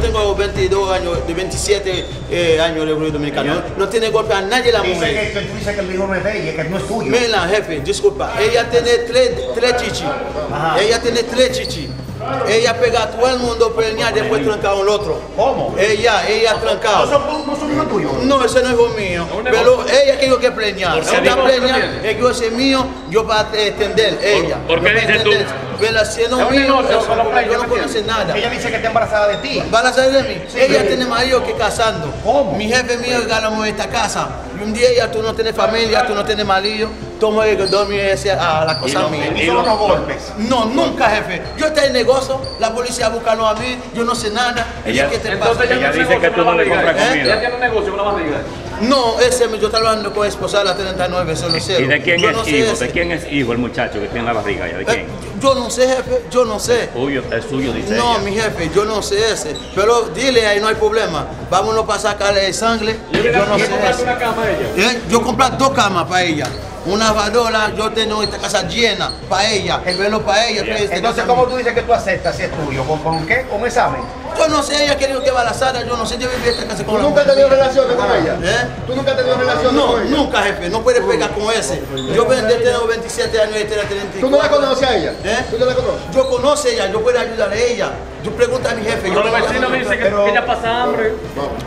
tengo 22 años, de 27 años de República Dominicana. No tiene golpe a nadie la mujer. Tú dices que el hijo es de ella, que no es tuyo. Mira, jefe, disculpa. Ella tiene tres chichis. Ella tiene tres chichis. Ella pega a todo el mundo preñada, después tranca al otro. ¿Cómo? Ella trancado. ¿No son hijos tuyos? No, ese no es hijo mío. Pero ella que yo que preñar. Ella preñada, es que ese mío, yo para atender ella. ¿Por qué dices tú? Pero si no es mío, yo no conoce nada. Ella dice que está embarazada de ti. ¿Embarazada de mí? Ella tiene marido que casando. ¿Cómo? Mi jefe mío ganamos esta casa. Y un día ella, tú no tienes familia, tú no tienes marido. Toma el dormir a la cosa mía. ¿Y solo no golpes? No, nunca, jefe. Yo estoy en negocio, la policía buscando a mí, yo no sé nada. Ella dice que tú no le compras comida. Ella tiene un negocio, una barriga. No, ese yo estaba hablando con esposa a la 39, eso no sé. ¿Y de quién es hijo? ¿De quién es hijo el muchacho que tiene la barriga? ¿De quién? Yo no sé, jefe, yo no sé. Es suyo, dice. No, mi jefe, yo no sé ese. Pero dile ahí, no hay problema. Vámonos para sacarle sangre. Yo no sé ese. Yo compré dos camas para ella. Una lavadora, yo tengo esta casa llena para ella, el velo para ella. Entonces, ¿cómo tú dices que tú aceptas si es tuyo? ¿Con qué? ¿Con examen? Yo no sé, ella quería que embarazada, yo no sé, yo viví esta casa con ella. ¿Tú nunca has tenido relaciones con ella? ¿Tú nunca has tenido relaciones con ella? No, nunca, jefe, no puedes pegar con ese. Yo tengo 27 años y tengo 34. ¿Tú no la conoces a ella? ¿Tú no la conoces? Yo conozco a ella, yo puedo ayudar a ella. Yo pregunto a mi jefe. Pero los vecinos me dicen que ella pasa hambre.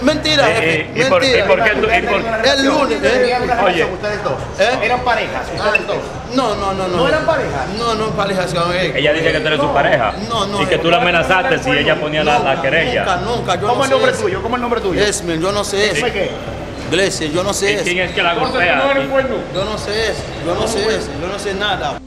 Mentira, jefe. Mentira. El lunes. Oye, ustedes dos. ¿Eran parejas? Ustedes dos. No, no, no. ¿No eran parejas? No, no, parejas. Ella dice que tú eres su pareja. No, no. Y que tú la amenazaste si ella ponía la querella. Nunca, nunca. ¿Cómo es el nombre tuyo? ¿Cómo es el nombre tuyo? Esmer, yo no sé. ¿Esmer qué? Iglesias, yo no sé. ¿Y quién es que la golpea? Yo no sé eso. Yo no sé nada.